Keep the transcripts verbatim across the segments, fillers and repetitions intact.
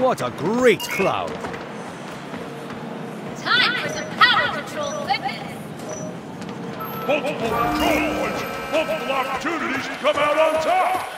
What a great cloud! Time for some power control fitness! Multiple control points! Multiple opportunities to come out on top!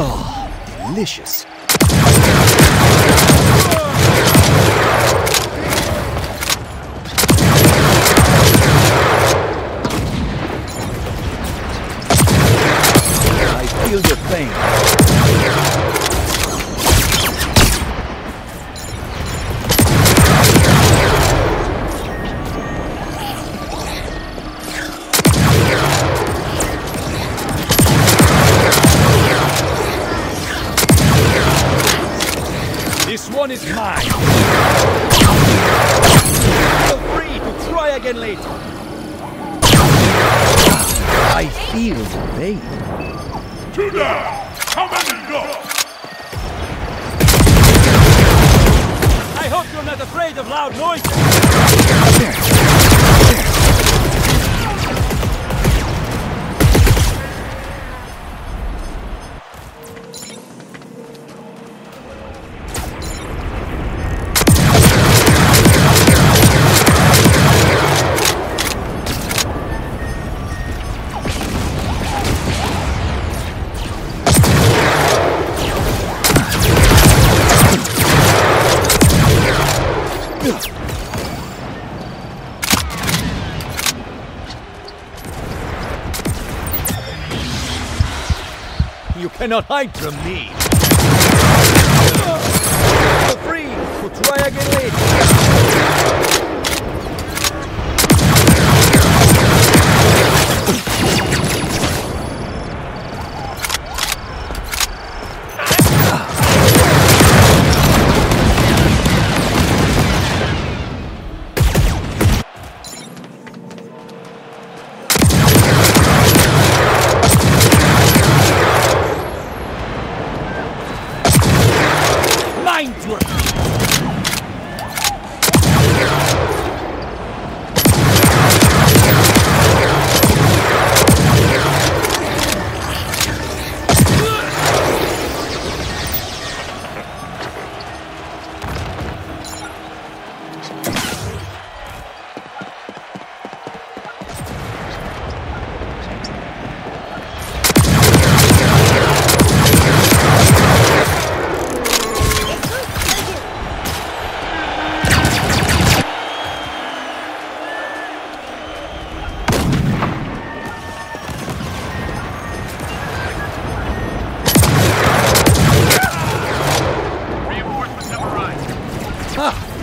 Oh, delicious. I feel your pain. One is mine. Feel free to try again later. I feel the pain. Two down. How many go? I hope you're not afraid of loud noises. You cannot hide from me. Feel free to try again later.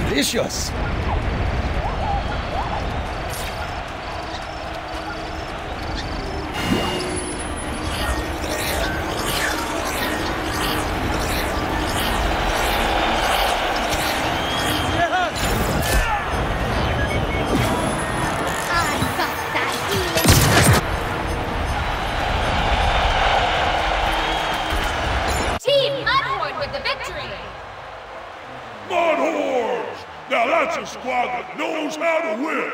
Delicious! Now that's a squad that knows how to win!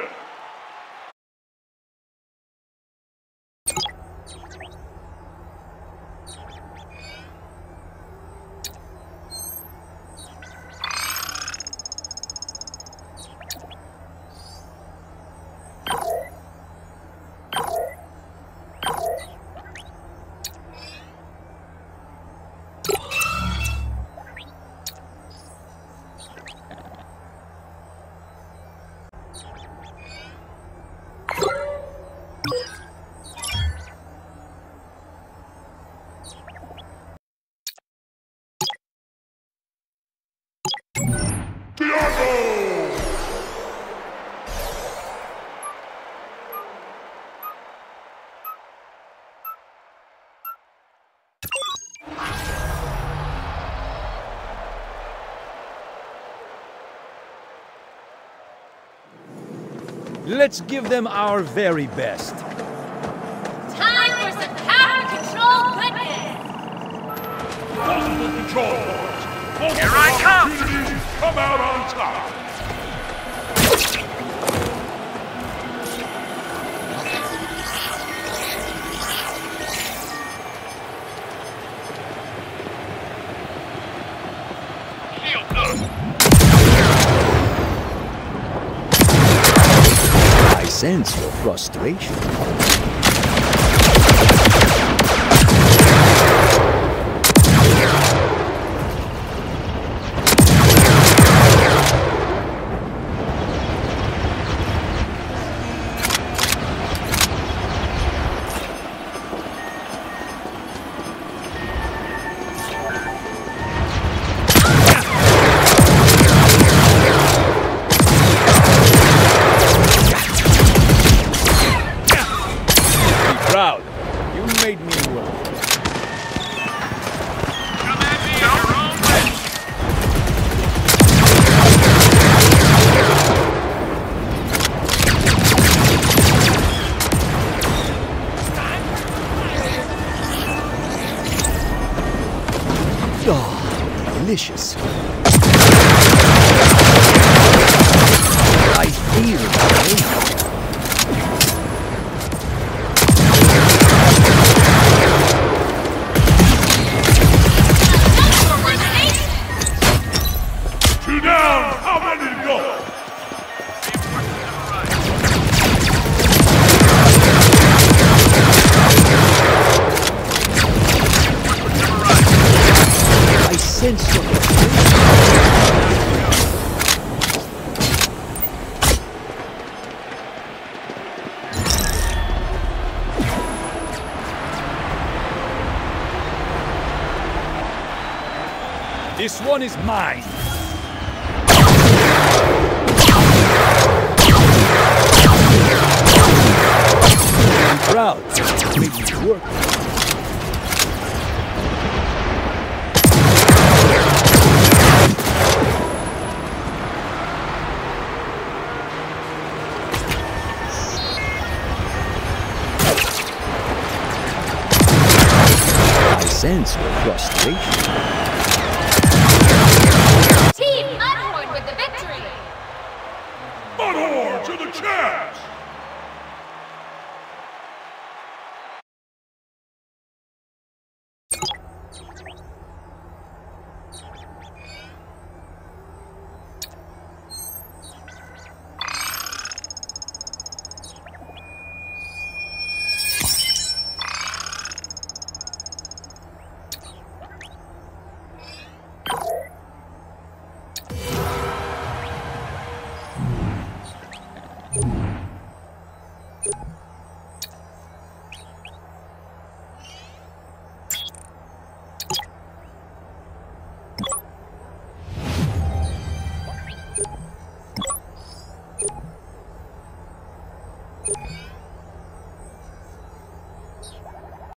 Let's give them our very best. Time for some power control goodness! Multiple control boards! Multiple Here I come! Come out on top! Sense your frustration. Delicious. I feel that way. This one is mine. I'm proud to make it work. I sense your frustration.